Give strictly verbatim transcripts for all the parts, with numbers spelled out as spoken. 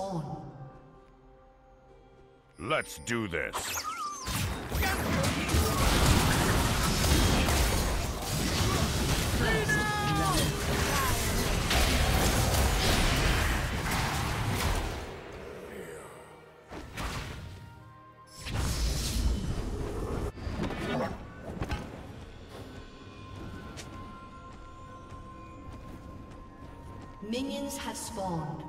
spawn. Let's do this. Minions have spawned.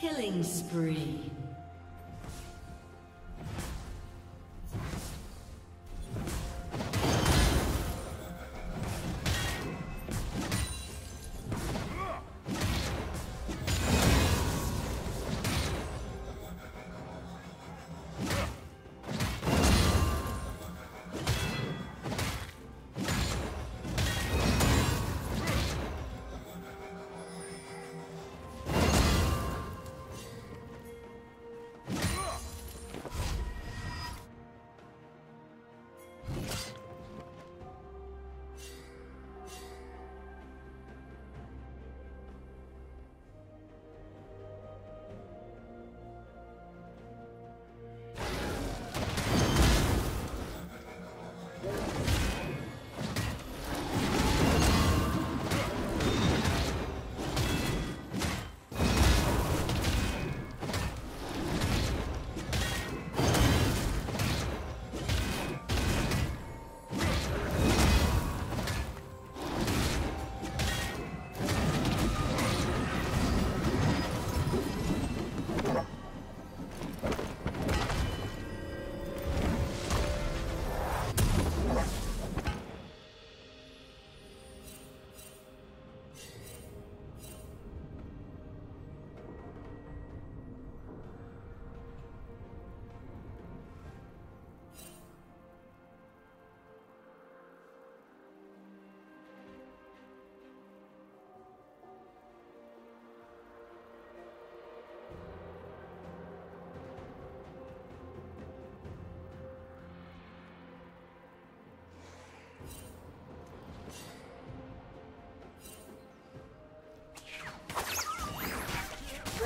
Killing spree.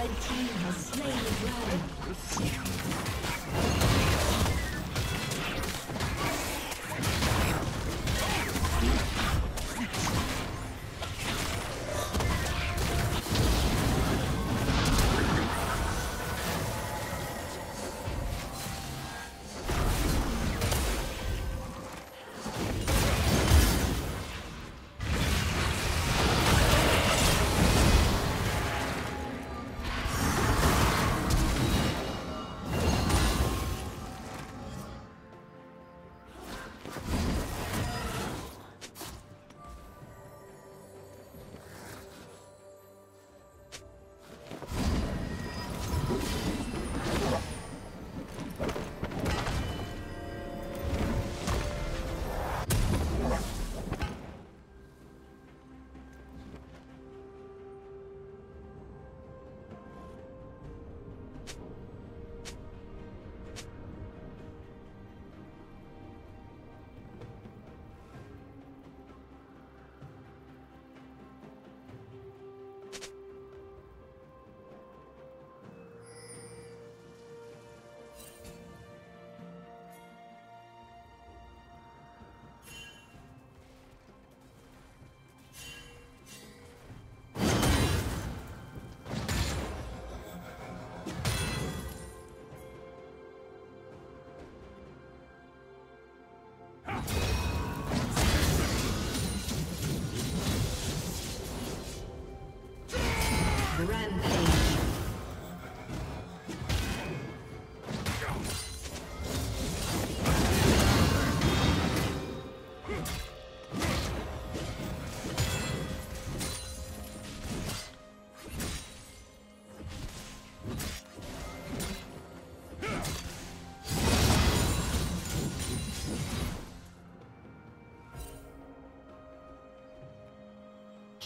The team has slain the dragon.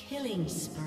Killing spree.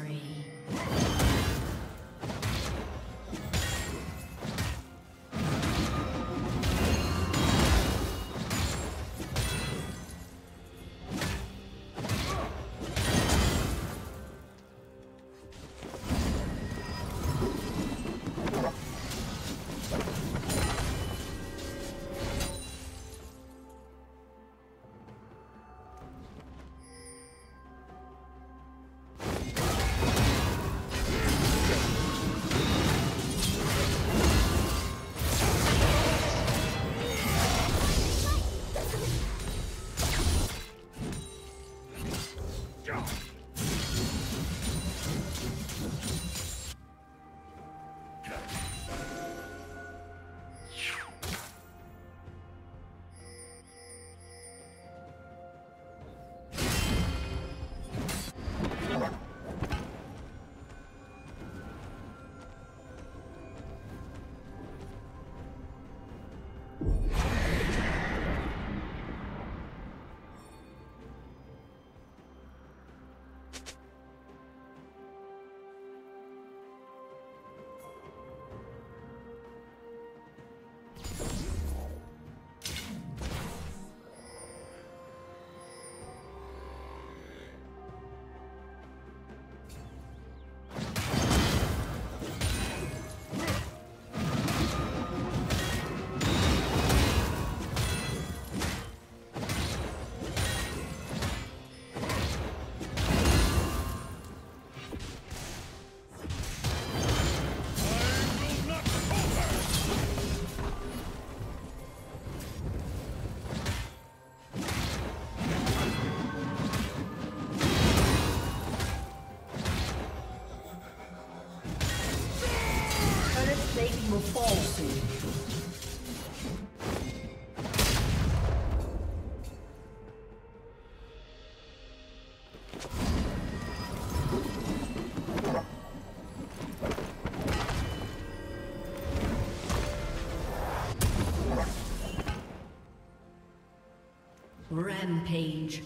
Rampage.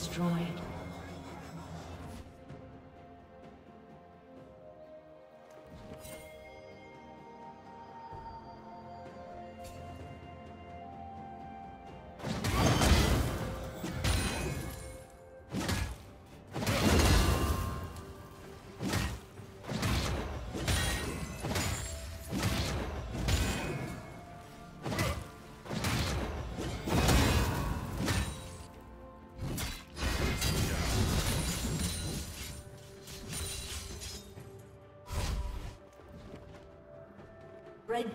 Destroyed. Red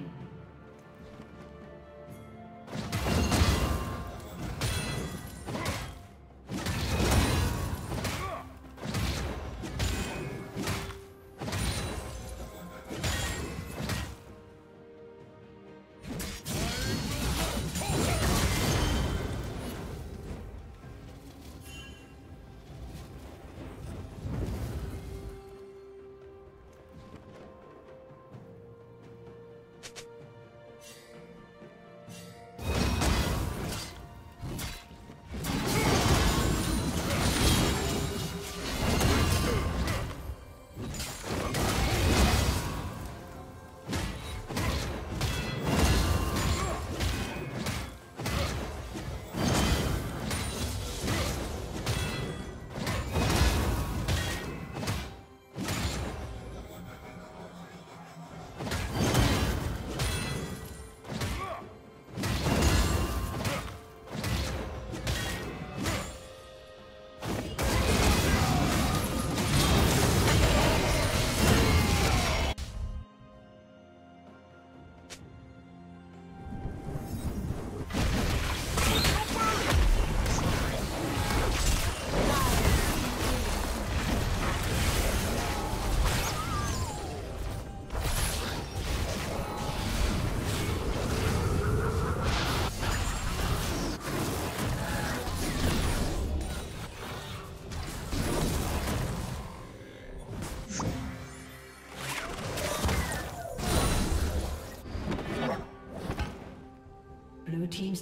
Team's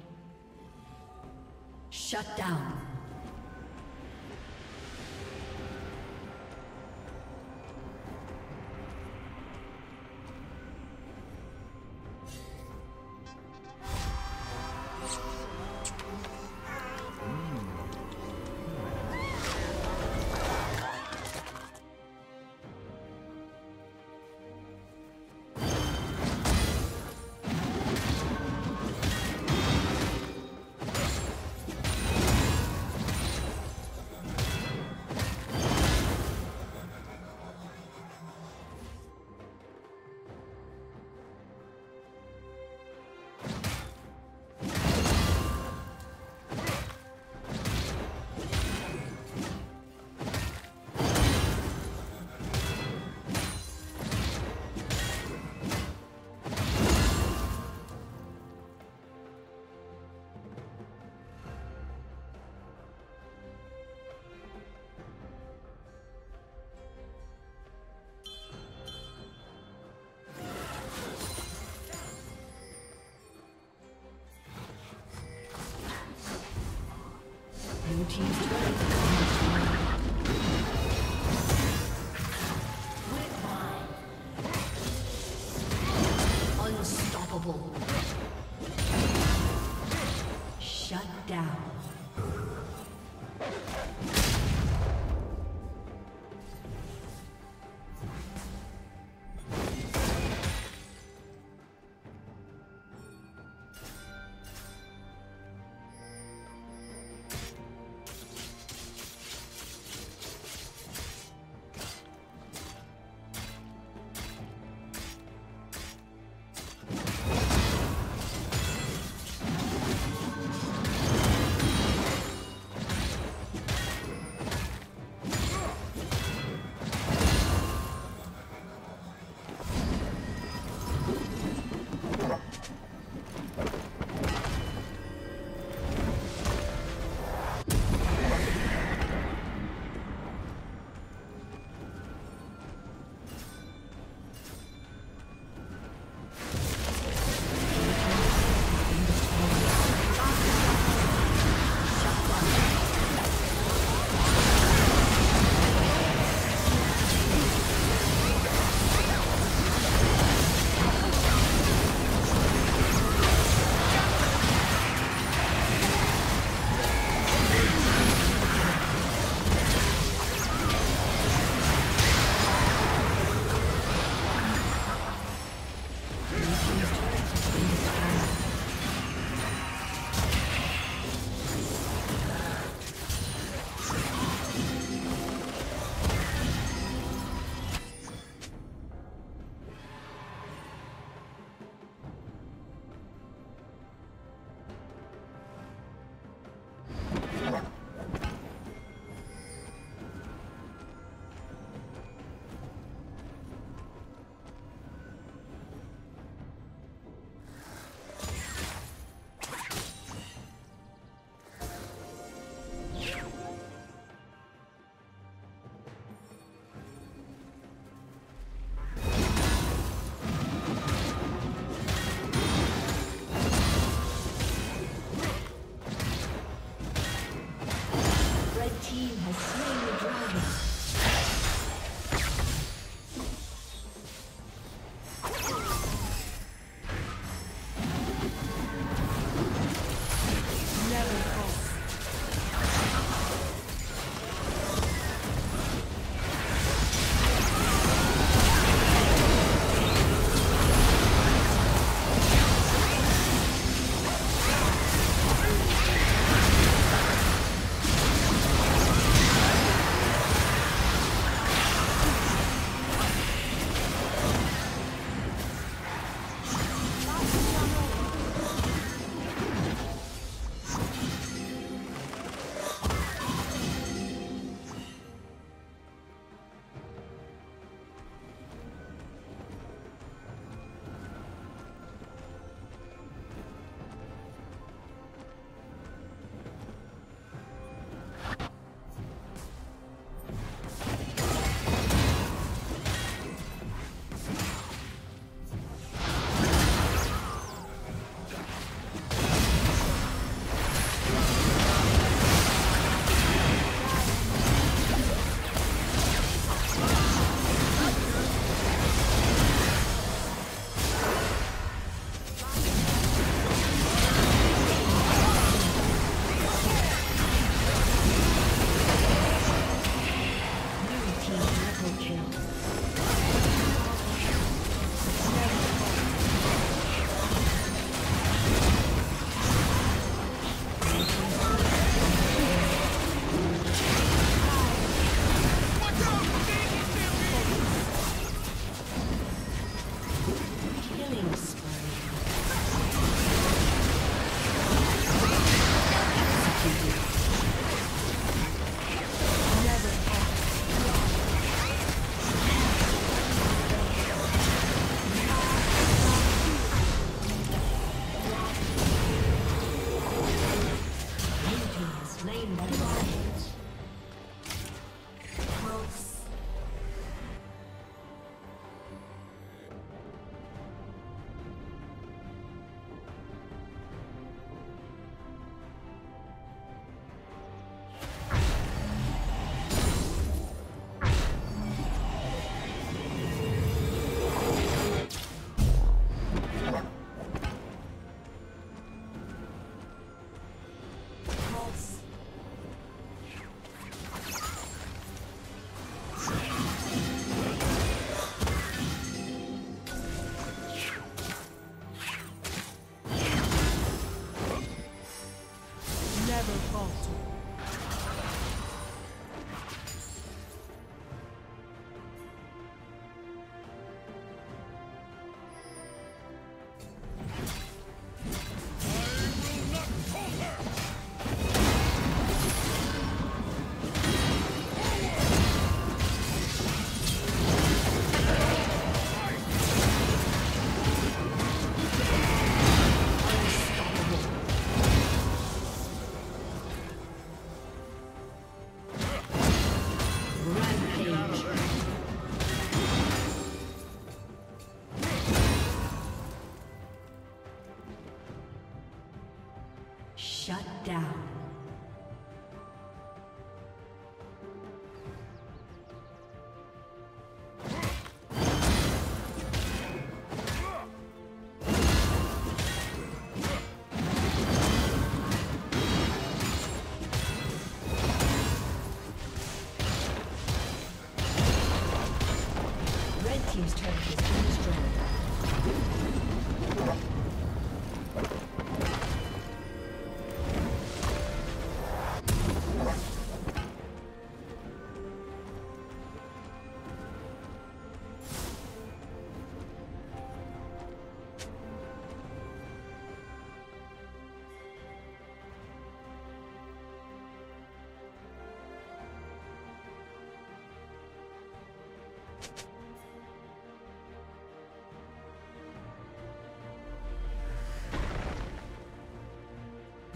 Shut down. Unstoppable. Shut down. Shut down.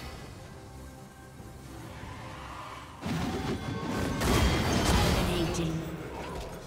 Red team's turret has been destroyed.